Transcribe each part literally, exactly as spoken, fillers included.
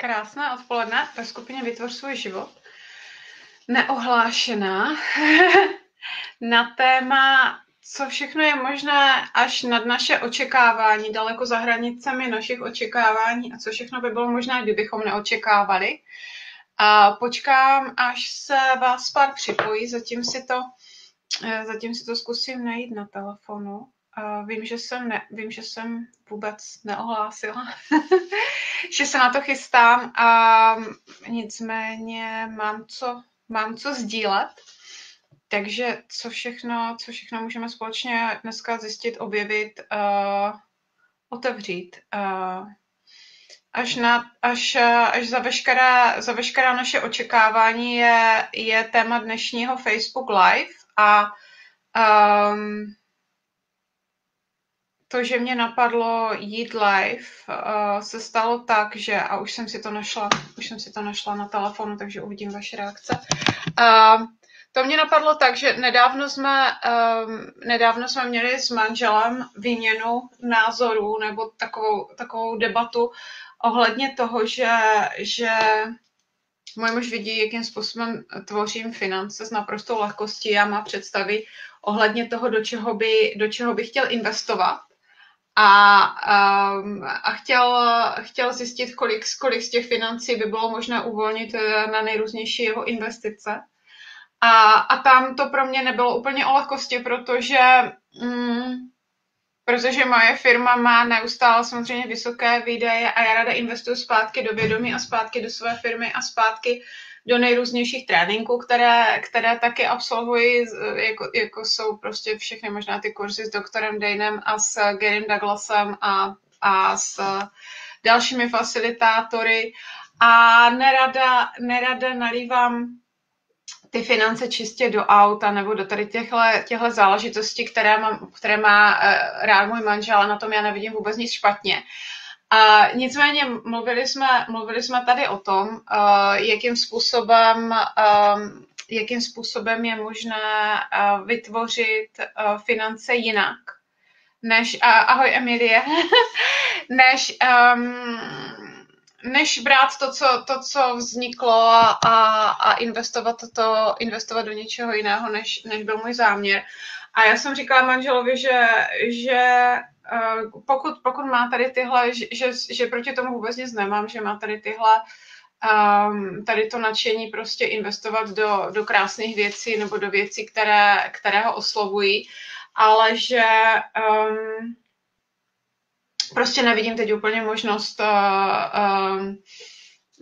Krásné odpoledne ve skupině Vytvoř svůj život. Neohlášená na téma, co všechno je možné až nad naše očekávání, daleko za hranicemi našich očekávání a co všechno by bylo možné, kdybychom neočekávali. A počkám, až se vás pár připojí, zatím si to, zatím si to zkusím najít na telefonu. Vím, že jsem, ne, vím, že jsem vůbec neohlásila, že se na to chystám a nicméně mám co, mám co sdílet. Takže co všechno, co všechno můžeme společně dneska zjistit, objevit, uh, otevřít. Uh, až, na, až, až za, veškerá, za veškerá naše očekávání je, je téma dnešního Facebook Live a um, to, že mě napadlo jít live, uh, se stalo tak, že, a už jsem si to našla, už jsem si to našla na telefonu, takže uvidím vaše reakce. Uh, to mě napadlo tak, že nedávno jsme, um, nedávno jsme měli s manželem výměnu názorů nebo takovou, takovou debatu ohledně toho, že, že můj muž vidí, jakým způsobem tvořím finance s naprostou lehkostí a má představy ohledně toho, do čeho by, do čeho by chtěl investovat. A, um, a chtěl, chtěl zjistit, kolik, kolik z těch financí by bylo možné uvolnit na nejrůznější jeho investice. A, a tam to pro mě nebylo úplně o lehkosti, protože, mm, protože moje firma má neustále samozřejmě vysoké výdaje a já ráda investuju zpátky do vědomí a zpátky do své firmy a zpátky do nejrůznějších tréninků, které, které taky absolvuji, jako, jako jsou prostě všechny možná ty kurzy s doktorem Danem a s Garym Douglasem a, a s dalšími facilitátory. A nerada, nerada nalívám ty finance čistě do auta nebo do tady těchto záležitostí, které, mám, které má rád můj manžel, a na tom já nevidím vůbec nic špatně. A nicméně mluvili jsme, mluvili jsme tady o tom, uh, jakým způsobem, um, jakým způsobem je možné uh, vytvořit uh, finance jinak, než, uh, ahoj Emilie, než, um, než brát to, co, to, co vzniklo a, a investovat, to, investovat do něčeho jiného, než, než byl můj záměr. A já jsem říkala manželovi, že, že Uh, pokud, pokud má tady tyhle, že, že, že proti tomu vůbec nic nemám, že má tady tyhle, um, tady to nadšení prostě investovat do, do krásných věcí nebo do věcí, které, které ho oslovují, ale že um, prostě nevidím teď úplně možnost, uh, um,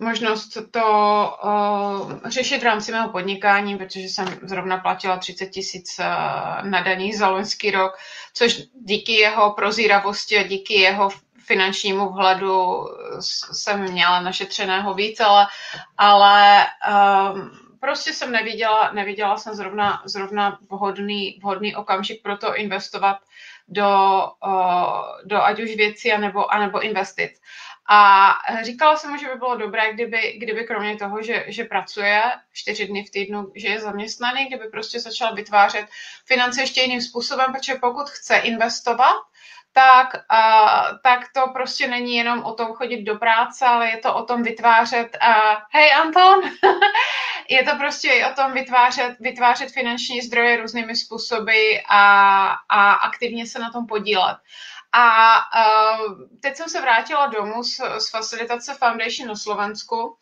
možnost to uh, řešit v rámci mého podnikání, protože jsem zrovna platila třicet tisíc uh, na daních za loňský rok, což díky jeho prozíravosti a díky jeho finančnímu vhledu jsem měla našetřeného víc, ale, ale um, prostě jsem neviděla, neviděla jsem zrovna, zrovna vhodný, vhodný okamžik pro to investovat do, uh, do ať už věcí, anebo, anebo investic. A říkala jsem mu, že by bylo dobré, kdyby, kdyby kromě toho, že, že pracuje čtyři dny v týdnu, že je zaměstnaný, kdyby prostě začal vytvářet finance ještě jiným způsobem, protože pokud chce investovat, tak, uh, tak to prostě není jenom o tom chodit do práce, ale je to o tom vytvářet, uh, hej Anton, je to prostě i o tom vytvářet, vytvářet finanční zdroje různými způsoby a, a aktivně se na tom podílet. A uh, teď jsem se vrátila domů z, z Facilitace Foundation na Slovensku,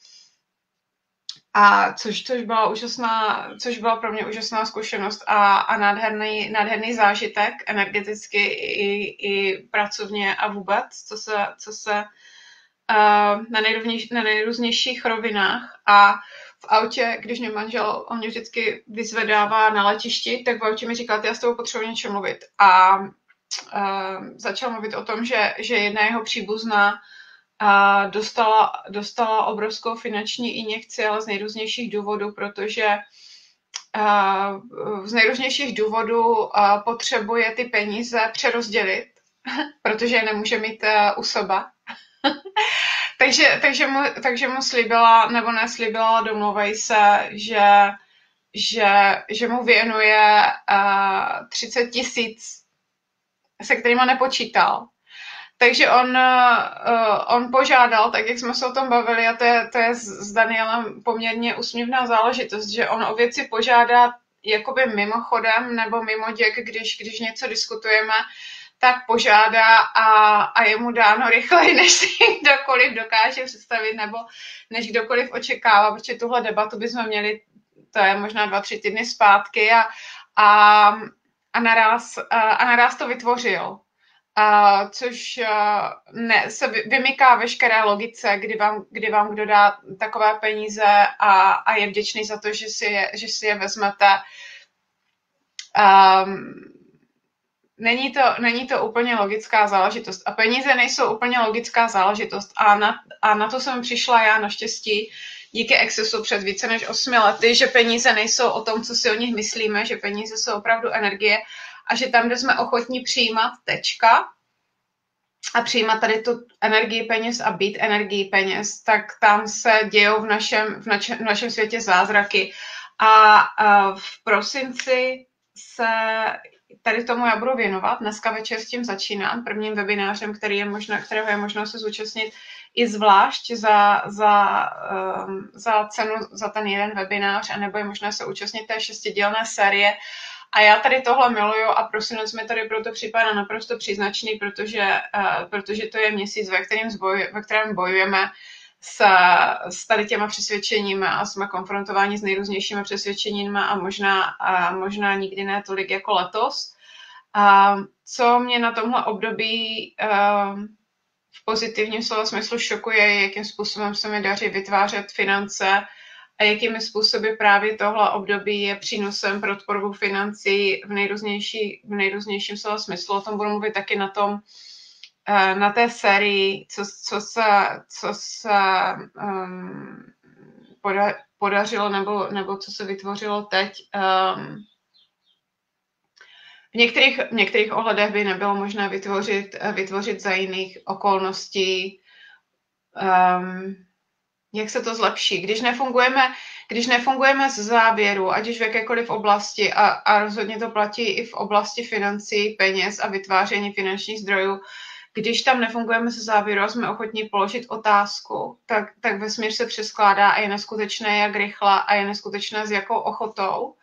a což, což, byla úžasná, což byla pro mě úžasná zkušenost a, a nádherný, nádherný zážitek energeticky i, i pracovně a vůbec, co se, co se uh, na, nejrůznějš, na nejrůznějších rovinách. A v autě, když mě manžel, on mě vždycky vyzvedává na letišti, tak v autě mi říkal, já s tebou potřebuji něčem mluvit. A Uh, začal mluvit o tom, že, že jedna jeho příbuzná uh, dostala, dostala obrovskou finanční injekci, ale z nejrůznějších důvodů, protože uh, z nejrůznějších důvodů uh, potřebuje ty peníze přerozdělit, protože je nemůže mít uh, u sebe. takže, takže, mu, takže mu slíbila, nebo neslíbila, domluvají se, že, že, že mu věnuje uh, třicet tisíc, se kterýma nepočítal. Takže on, uh, on požádal, tak jak jsme se o tom bavili, a to je, to je s Danielem poměrně úsměvná záležitost, že on o věci požádá jakoby mimochodem nebo mimo děk, když, když něco diskutujeme, tak požádá a, a je mu dáno rychleji, než si kdokoliv dokáže představit nebo než kdokoliv očekává, protože tuhle debatu bychom měli, to je možná dva, tři týdny zpátky a, a, a, naraz, a, a naraz to vytvořil. Uh, což uh, ne, se vymyká veškeré logice, kdy vám, kdy vám kdo dá takové peníze a, a je vděčný za to, že si je, že si je vezmete. Um, není to, není to úplně logická záležitost. A peníze nejsou úplně logická záležitost. A na, a na to jsem přišla já naštěstí díky Accessu před více než osmi lety, že peníze nejsou o tom, co si o nich myslíme, že peníze jsou opravdu energie, a že tam, kde jsme ochotní přijímat tečka a přijímat tady tu energii peněz a být energií peněz, tak tam se dějou v našem, v nač, v našem světě zázraky. A, a v prosinci se tady tomu já budu věnovat. Dneska večer s tím začínám prvním webinářem, který je možno, kterého je možno se zúčastnit i zvlášť za, za, um, za cenu za ten jeden webinář, anebo je možné se účastnit té šestidělné série. A já tady tohle miluju a prosinec mi tady proto připadá naprosto příznačný, protože, uh, protože to je měsíc, ve kterém, zboju, ve kterém bojujeme s, s tady těma přesvědčeními a jsme konfrontováni s nejrůznějšími přesvědčeními a možná, uh, možná nikdy ne tolik jako letos. Uh, co mě na tomhle období uh, v pozitivním slova smyslu šokuje, jakým způsobem se mi daří vytvářet finance, a jakými způsoby právě tohle období je přínosem pro tvorbu financí v, nejrůznější, v nejrůznějším slova smyslu. O tom budu mluvit taky na, tom, na té sérii, co, co se, co se um, poda, podařilo nebo, nebo co se vytvořilo teď. Um, v, některých, v některých ohledech by nebylo možné vytvořit, vytvořit za jiných okolností. Um, Jak se to zlepší? Když nefungujeme, když nefungujeme z závěru, ať už v jakékoliv oblasti, a, a rozhodně to platí i v oblasti financí, peněz a vytváření finančních zdrojů, když tam nefungujeme ze závěru a jsme ochotní položit otázku, tak, tak vesmír se přeskládá a je neskutečné, jak rychle a je neskutečné, s jakou ochotou.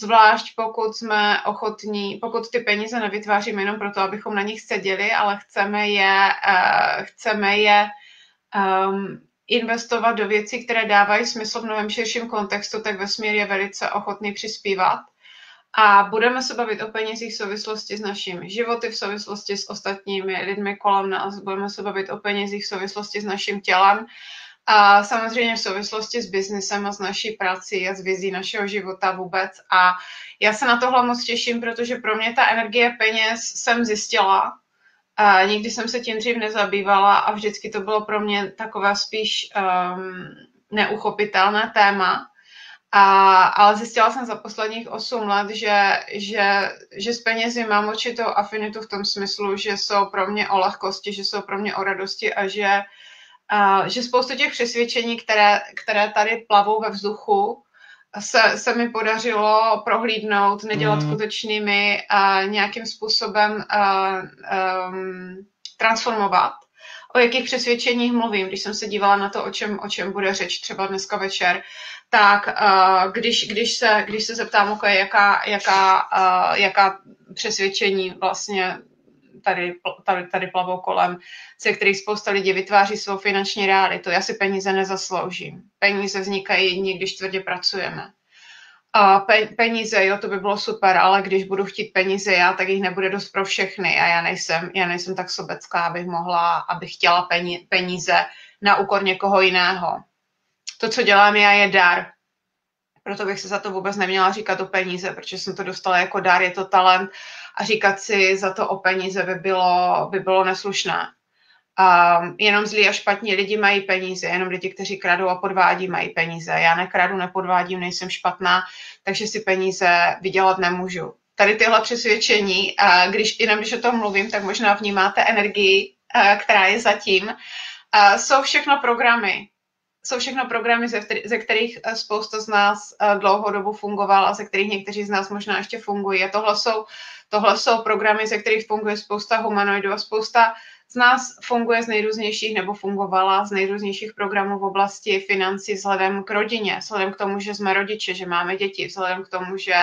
Zvlášť pokud jsme ochotní, pokud ty peníze nevytváříme jenom proto, abychom na nich seděli, ale chceme je, uh, chceme je um, investovat do věcí, které dávají smysl v mnohem širším kontextu, tak vesmír je velice ochotný přispívat. A budeme se bavit o penězích v souvislosti s našimi životy, v souvislosti s ostatními lidmi kolem nás, budeme se bavit o penězích v souvislosti s naším tělem a samozřejmě v souvislosti s biznesem a s naší prací a s vizí našeho života vůbec. A já se na tohle moc těším, protože pro mě ta energie peněz jsem zjistila, Uh, nikdy jsem se tím dřív nezabývala a vždycky to bylo pro mě takové spíš um, neuchopitelné téma. A, ale zjistila jsem za posledních osm let, že, že, že s penězi mám určitou afinitu v tom smyslu, že jsou pro mě o lehkosti, že jsou pro mě o radosti a že, uh, že spoustu těch přesvědčení, které, které tady plavou ve vzduchu, Se, se mi podařilo prohlídnout, nedělat mm. skutečnými a nějakým způsobem a, um, transformovat. O jakých přesvědčeních mluvím, když jsem se dívala na to, o čem, o čem bude řeč třeba dneska večer, tak uh, když, když, se, když se zeptám, okay, jaká, jaká, uh, jaká přesvědčení vlastně tady, tady, tady plavou kolem, ze kterých spousta lidí vytváří svou finanční realitu. Já si peníze nezasloužím. Peníze vznikají jedině, když tvrdě pracujeme. A pe, peníze, jo, to by bylo super, ale když budu chtít peníze já, tak jich nebude dost pro všechny a já nejsem, já nejsem tak sobecká, abych mohla, abych chtěla peníze na úkor někoho jiného. To, co dělám já, je dar. Proto bych se za to vůbec neměla říkat o peníze, protože jsem to dostala jako dar, je to talent a říkat si za to o peníze by bylo, by bylo neslušné. Um, jenom zlí a špatní lidi mají peníze, jenom lidi, kteří kradou a podvádí, mají peníze. Já nekradu, nepodvádím, nejsem špatná, takže si peníze vydělat nemůžu. Tady tyhle přesvědčení, a když, jenom když o tom mluvím, tak možná vnímáte energii, která je zatím, jsou všechno programy. Jsou všechno programy, ze kterých spousta z nás dlouhou dobu fungovala, ze kterých někteří z nás možná ještě fungují. A tohle jsou, tohle jsou programy, ze kterých funguje spousta humanoidů a spousta z nás funguje z nejrůznějších nebo fungovala z nejrůznějších programů v oblasti financí vzhledem k rodině, vzhledem k tomu, že jsme rodiče, že máme děti, vzhledem k tomu, že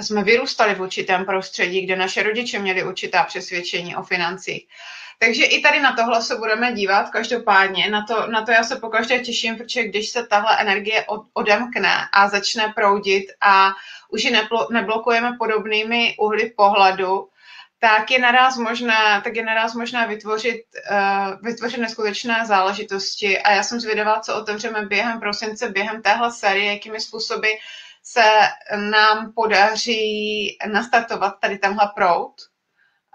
jsme vyrůstali v určitém prostředí, kde naše rodiče měli určitá přesvědčení o financích. Takže i tady na tohle se budeme dívat, každopádně na to, na to já se pokaždé těším, protože když se tahle energie od, odemkne a začne proudit a už ji neplo, neblokujeme podobnými uhly pohledu, tak je naraz možné, tak je naraz možné vytvořit, uh, vytvořit neskutečné záležitosti a já jsem zvědavá, co otevřeme během prosince, během téhle série, jakými způsoby se nám podaří nastartovat tady tenhle proud.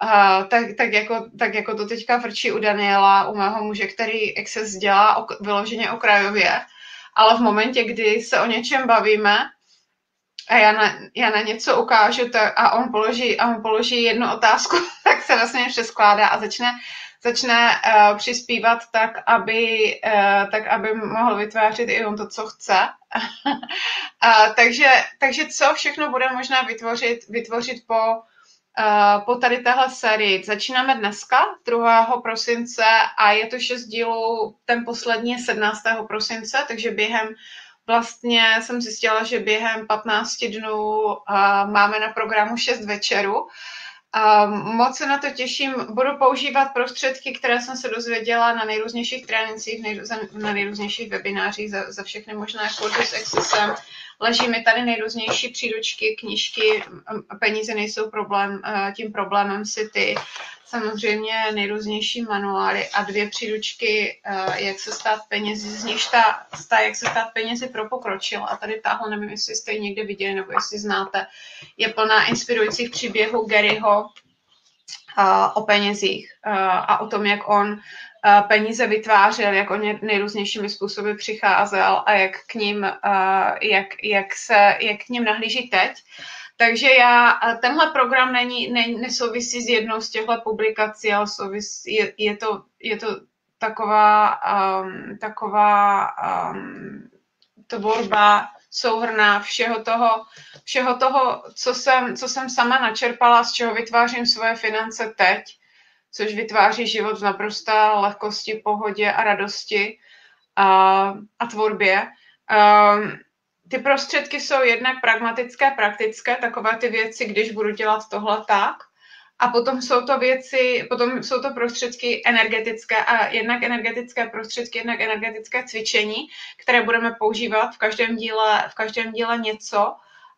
Uh, tak, tak, jako, tak jako to teďka vrčí u Daniela, u mého muže, který Access dělá ok, vyloženě okrajově, ale v momentě, kdy se o něčem bavíme a já na, já na něco ukážu tak, a, on položí, a on položí jednu otázku, tak se vlastně přeskládá a začne, začne uh, přispívat tak aby, uh, tak, aby mohl vytvářet i on to, co chce. uh, takže, takže co všechno bude možné vytvořit, vytvořit po Uh, po tady téhle sérii. Začínáme dneska, druhého prosince a je to šest dílů, ten poslední je sedmnáctého prosince, takže během, vlastně jsem zjistila, že během patnácti dnů uh, máme na programu šest večerů. Uh, moc se na to těším, budu používat prostředky, které jsem se dozvěděla na nejrůznějších trénincích, na nejrůznějších webinářích, za, za všechny možné kurzy s Accessem. Leží mi tady nejrůznější příručky, knížky, peníze nejsou problém, tím problémem city, samozřejmě nejrůznější manuály a dvě příručky, jak se stát penězi, z nichž ta, ta jak se stát penězi pro pokročil. A tady tahle, nevím, jestli jste ji někde viděli nebo jestli znáte, je plná inspirujících příběhů Garyho o penězích a o tom, jak on peníze vytvářel, jak on nejrůznějšími způsoby přicházel a jak k ním, jak, jak se, jak k ním nahlíží teď. Takže já, tenhle program není, ne, nesouvisí s jednou z těchto publikací, ale souvisí, je, je, to, je to taková, um, taková um, tvorba souhrná všeho toho, všeho toho co, jsem, co jsem sama načerpala, z čeho vytvářím svoje finance teď, což vytváří život v naprosté lehkosti, pohodě a radosti a, a tvorbě. A, ty prostředky jsou jednak pragmatické, praktické, takové ty věci, když budu dělat tohle tak. A potom jsou to věci, potom jsou to prostředky energetické a jednak energetické prostředky, jednak energetické cvičení, které budeme používat v každém díle, v každém díle něco.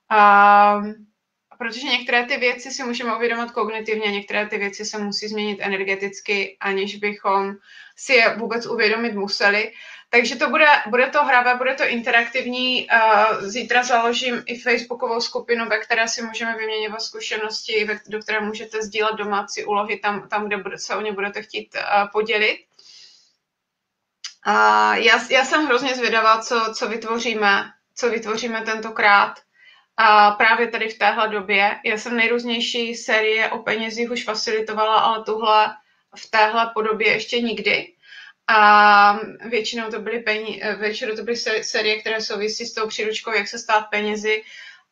A, protože některé ty věci si můžeme uvědomit kognitivně, některé ty věci se musí změnit energeticky, aniž bychom si je vůbec uvědomit museli. Takže to bude, bude to hravé, bude to interaktivní. Zítra založím i facebookovou skupinu, ve které si můžeme vyměňovat zkušenosti, do které můžete sdílet domácí úlohy tam, tam kde se o ně budete chtít podělit. A já, já jsem hrozně zvědavá, co, co, vytvoříme, co vytvoříme tentokrát. A právě tady v téhle době. Já jsem nejrůznější série o penězích už facilitovala, ale tuhle v téhle podobě ještě nikdy. A většinou to byly, peníze, většinou to byly série, které souvisí s tou příručkou, jak se stát penězi.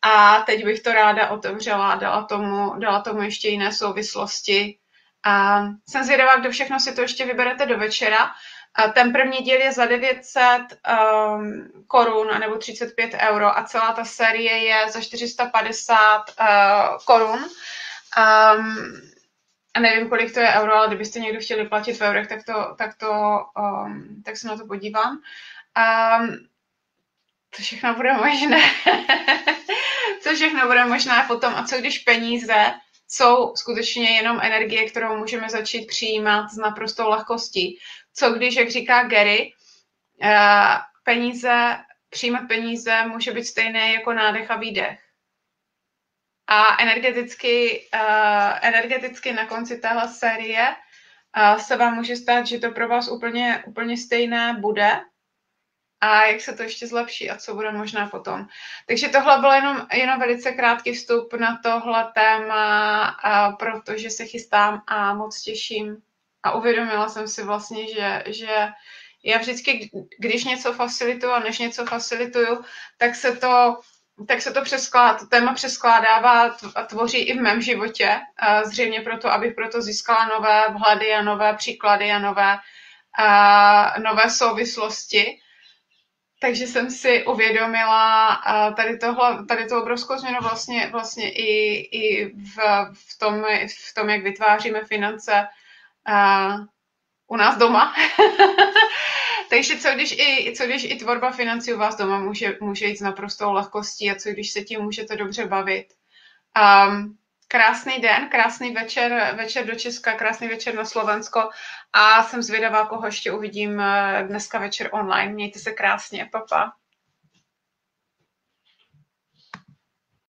A teď bych to ráda otevřela, dala tomu, dala tomu ještě jiné souvislosti. A jsem zvědavá, kdo všechno si to ještě vyberete do večera. A ten první díl je za devět set um, korun, nebo třicet pět euro a celá ta série je za čtyři sta padesát uh, korun. Um, a nevím, kolik to je euro, ale kdybyste někdo chtěli platit v eurech, tak, to, tak, to, um, tak se na to podívám. Um, to všechno bude možné. To všechno bude možné potom. A co když peníze jsou skutečně jenom energie, kterou můžeme začít přijímat s naprostou lehkostí. Co když, jak říká Gary, peníze, přijímat peníze může být stejné jako nádech a výdech. A energeticky, energeticky na konci téhle série se vám může stát, že to pro vás úplně, úplně stejné bude. A jak se to ještě zlepší a co bude možná potom. Takže tohle byl jenom, jenom velice krátký vstup na tohle téma, a protože se chystám a moc těším. A uvědomila jsem si vlastně, že, že já vždycky, když něco facilituju a než něco facilituju, tak se to tak se to, přeskládá, to téma přeskládává a tvoří i v mém životě, zřejmě proto, abych proto získala nové vhledy a nové příklady a nové, a nové souvislosti. Takže jsem si uvědomila tady, tohle, tady to obrovskou změnu vlastně, vlastně i, i v, v, tom, v tom, jak vytváříme finance u nás doma. Takže co když, i, co když i tvorba financí u vás doma může, může jít s naprostou lehkostí a co když se tím můžete dobře bavit. Um, krásný den, krásný večer, večer do Česka, krásný večer na Slovensko a jsem zvědavá, koho ještě uvidím dneska večer online. Mějte se krásně, papa.